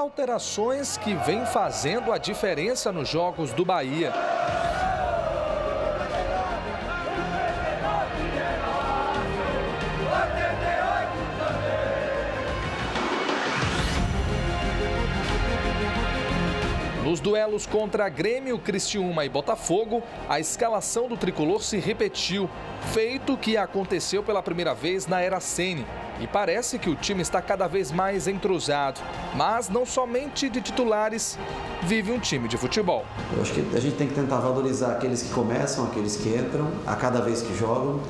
alterações que vêm fazendo a diferença nos jogos do Bahia. Nos duelos contra Grêmio, Criciúma e Botafogo, a escalação do tricolor se repetiu, feito que aconteceu pela primeira vez na era Ceni. E parece que o time está cada vez mais entrosado, mas não somente de titulares vive um time de futebol. Eu acho que a gente tem que tentar valorizar aqueles que começam, aqueles que entram, a cada vez que jogam,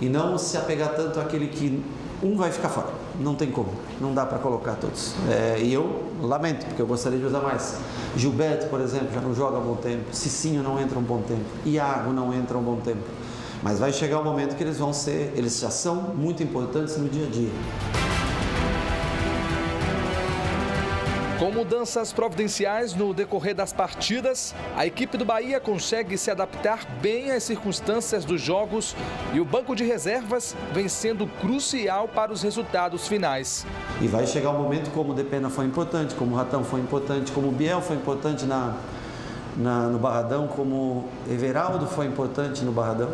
e não se apegar tanto àquele que um vai ficar fora. Não tem como, não dá para colocar todos. E eu lamento, porque eu gostaria de usar mais. Gilberto, por exemplo, já não joga há bom tempo. Cicinho não entra há um bom tempo. Iago não entra há um bom tempo. Mas vai chegar o momento que eles já são muito importantes no dia a dia. Com mudanças providenciais no decorrer das partidas, a equipe do Bahia consegue se adaptar bem às circunstâncias dos jogos e o banco de reservas vem sendo crucial para os resultados finais. E vai chegar um momento como o da Pena foi importante, como o Ratão foi importante, como o Biel foi importante no Barradão, como o Everaldo foi importante no Barradão,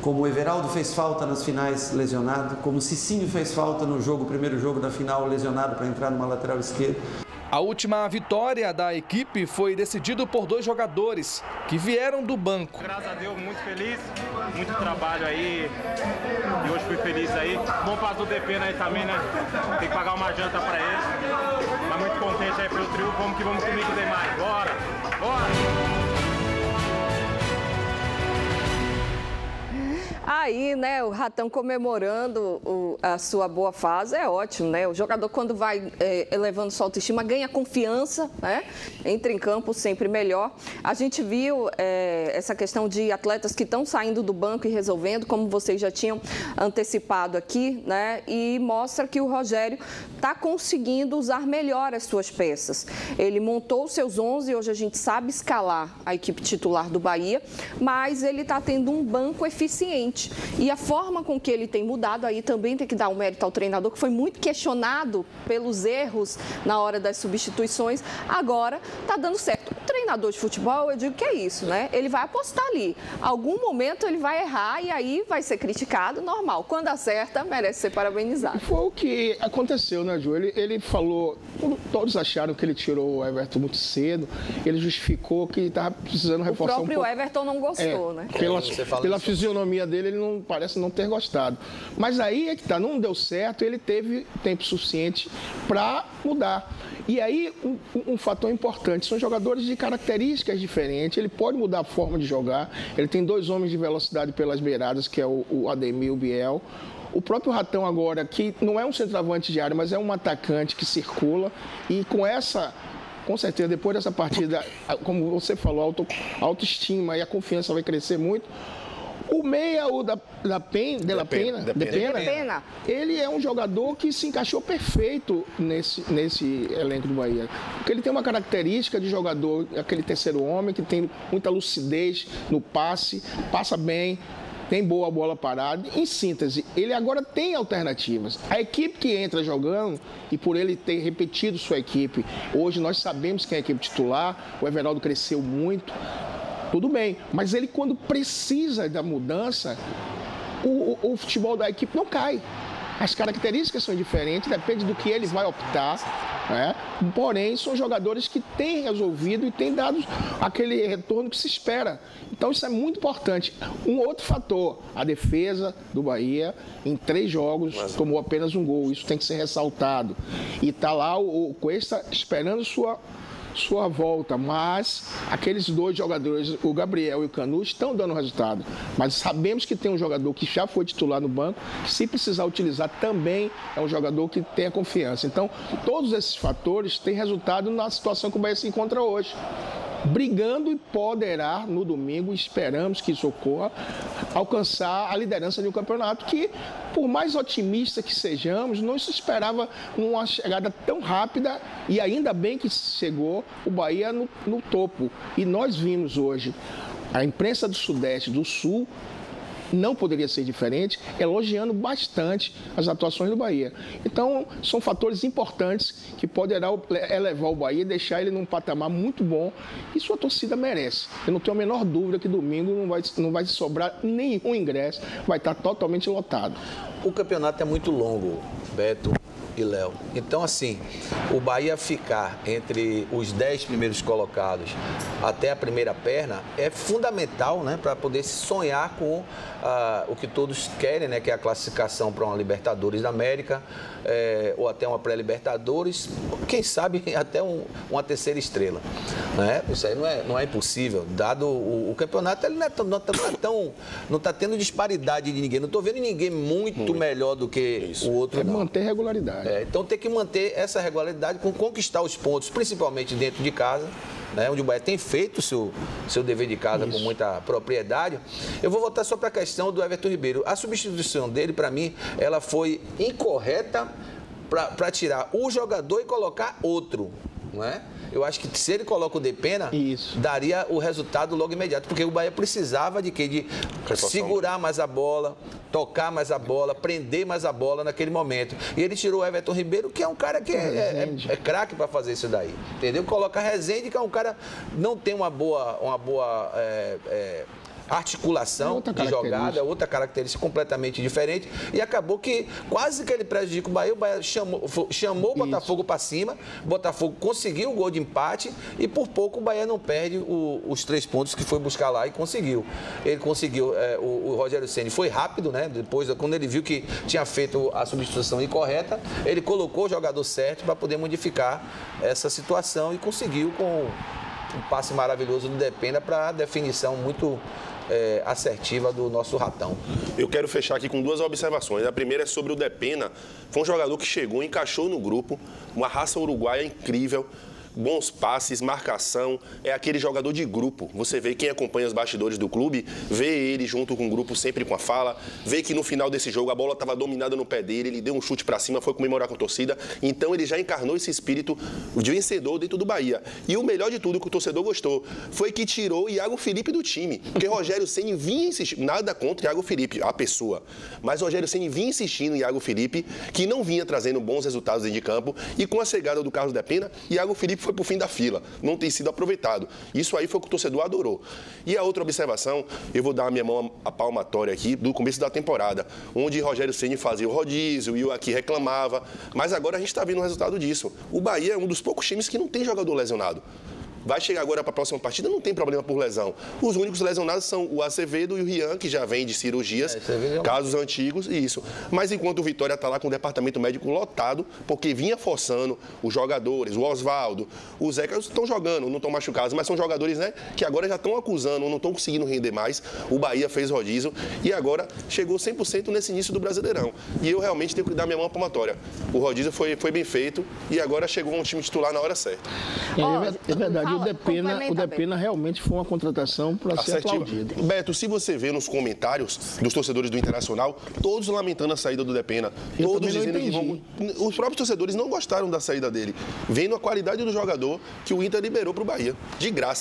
como o Everaldo fez falta nas finais lesionado, como o Cicinho fez falta no primeiro jogo da final lesionado para entrar numa lateral esquerda. A última vitória da equipe foi decidida por 2 jogadores que vieram do banco. Graças a Deus, muito feliz, muito trabalho aí e hoje fui feliz aí. Bom para o DP aí também, né? Tem que pagar uma janta para eles. Mas muito contente aí pelo trio, vamos que vamos comigo demais. Bora, bora! Aí, né, o Ratão comemorando a sua boa fase é ótimo, né? O jogador, quando vai elevando sua autoestima, ganha confiança, né? Entra em campo sempre melhor. A gente viu essa questão de atletas que estão saindo do banco e resolvendo, como vocês já tinham antecipado aqui, né? E mostra que o Rogério está conseguindo usar melhor as suas peças. Ele montou os seus 11, hoje a gente sabe escalar a equipe titular do Bahia, mas ele está tendo um banco eficiente. E a forma com que ele tem mudado, aí também tem que dar um mérito ao treinador, que foi muito questionado pelos erros na hora das substituições. Agora está dando certo. O treinador de futebol, eu digo que é isso, né? Ele vai apostar ali. Algum momento ele vai errar e aí vai ser criticado, normal. Quando acerta, merece ser parabenizado. Foi o que aconteceu, né, Ju? Ele falou, todos acharam que ele tirou o Everton muito cedo, ele justificou que estava precisando reforçar um pouco. O próprio Everton não gostou, né? Pela fisionomia dele, ele não parece não ter gostado. Mas aí é que tá, não deu certo, ele teve tempo suficiente para mudar. E aí, um fator importante, são jogadores de características diferentes, ele pode mudar a forma de jogar, ele tem 2 homens de velocidade pelas beiradas, que é o Ademir e o Biel. O próprio Ratão agora, que não é um centroavante de área, mas é um atacante que circula, e com certeza, depois dessa partida, como você falou, a autoestima e a confiança vai crescer muito. O meia, o da Pena, ele é um jogador que se encaixou perfeito nesse elenco do Bahia. Porque ele tem uma característica de jogador, aquele terceiro homem, que tem muita lucidez no passe, passa bem, tem boa bola parada. Em síntese, ele agora tem alternativas. A equipe que entra jogando, e por ele ter repetido sua equipe, hoje nós sabemos quem é a equipe titular, o Everaldo cresceu muito. Tudo bem, mas ele quando precisa da mudança, o futebol da equipe não cai. As características são diferentes, depende do que ele vai optar, né? Porém, são jogadores que têm resolvido e têm dado aquele retorno que se espera. Então, isso é muito importante. Um outro fator, a defesa do Bahia, em 3 jogos, tomou apenas 1 gol. Isso tem que ser ressaltado. E está lá o Coesta esperando sua volta, mas aqueles 2 jogadores, o Gabriel e o Canu, estão dando resultado. Mas sabemos que tem um jogador que já foi titular no banco, que se precisar utilizar também é um jogador que tem a confiança. Então, todos esses fatores têm resultado na situação que o Bahia se encontra hoje. Brigando e poderá, no domingo, esperamos que isso ocorra, alcançar a liderança de um campeonato que, por mais otimista que sejamos, não se esperava uma chegada tão rápida e ainda bem que chegou o Bahia no topo. E nós vimos hoje a imprensa do Sudeste, do Sul, não poderia ser diferente, elogiando bastante as atuações do Bahia. Então, são fatores importantes que podem elevar o Bahia, deixar ele num patamar muito bom, e sua torcida merece. Eu não tenho a menor dúvida que domingo não vai sobrar nenhum ingresso, vai estar totalmente lotado. O campeonato é muito longo, Beto e Léo. Então, assim, o Bahia ficar entre os 10 primeiros colocados até a primeira perna é fundamental, né, para poder se sonhar com o que todos querem, né, que é a classificação para uma Libertadores da América, ou até uma pré-Libertadores, quem sabe até uma terceira estrela, né? Isso aí não é impossível, dado o campeonato. Ele não está tendo disparidade de ninguém, não estou vendo ninguém muito melhor do que isso. O outro. É manter regularidade. Então tem que manter essa regularidade, com conquistar os pontos, principalmente dentro de casa, né, onde o Bahia tem feito o seu dever de casa. Isso. Com muita propriedade. Eu vou voltar só para a questão do Everton Ribeiro. A substituição dele, para mim, ela foi incorreta para tirar o jogador e colocar outro, não é? Eu acho que se ele coloca o De Pena, isso, daria o resultado logo imediato, porque o Bahia precisava de quê? De segurar mais a bola, tocar mais a bola, prender mais a bola naquele momento. E ele tirou o Everton Ribeiro, que é um cara que é craque para fazer isso daí, entendeu? Coloca Resende, que é um cara que não tem uma boa articulação de jogada, outra característica completamente diferente, e acabou que quase que ele prejudica o Bahia. O Bahia chamou o Botafogo para cima, o Botafogo conseguiu o gol de empate e por pouco o Bahia não perde os 3 pontos que foi buscar lá e conseguiu. Ele conseguiu, o Rogério Ceni foi rápido, né? Depois, quando ele viu que tinha feito a substituição incorreta, ele colocou o jogador certo para poder modificar essa situação e conseguiu com um passe maravilhoso do De Pena para a definição muito assertiva do nosso Ratão. Eu quero fechar aqui com 2 observações. A primeira é sobre o De Pena. Foi um jogador que chegou, encaixou no grupo, uma raça uruguaia incrível, bons passes, marcação, é aquele jogador de grupo. Você vê, quem acompanha os bastidores do clube, vê ele junto com o grupo, sempre com a fala, vê que no final desse jogo a bola estava dominada no pé dele, ele deu um chute para cima, foi comemorar com a torcida. Então ele já encarnou esse espírito de vencedor dentro do Bahia. E o melhor de tudo, que o torcedor gostou, foi que tirou o Iago Felipe do time, porque Rogério Ceni vinha insistindo, nada contra o Iago Felipe, a pessoa, mas Rogério Ceni vinha insistindo em Iago Felipe, que não vinha trazendo bons resultados dentro de campo, e com a chegada do Carlos da Pena, Iago Felipe foi pro fim da fila, não tem sido aproveitado. Isso aí foi o que o torcedor adorou. E a outra observação, eu vou dar a minha mão a palmatória aqui, do começo da temporada, onde Rogério Ceni fazia o rodízio e eu aqui reclamava, mas agora a gente está vendo o resultado disso. O Bahia é um dos poucos times que não tem jogador lesionado. Vai chegar agora para a próxima partida, não tem problema por lesão. Os únicos lesionados são o Acevedo e o Rian, que já vem de cirurgias, casos antigos, e isso. Mas enquanto o Vitória está lá com o departamento médico lotado, porque vinha forçando os jogadores, o Osvaldo, o Zeca, estão jogando, não estão machucados, mas são jogadores, né, que agora já estão acusando, não estão conseguindo render mais. O Bahia fez rodízio e agora chegou 100% nesse início do Brasileirão. E eu realmente tenho que dar minha mão à palmatória. O rodízio foi bem feito e agora chegou um time titular na hora certa. É verdade. O De Pena realmente foi uma contratação para ser aplaudida. Beto, se você vê nos comentários dos torcedores do Internacional, todos lamentando a saída do De Pena, todos dizendo que os próprios torcedores não gostaram da saída dele, vendo a qualidade do jogador que o Inter liberou para o Bahia, de graça.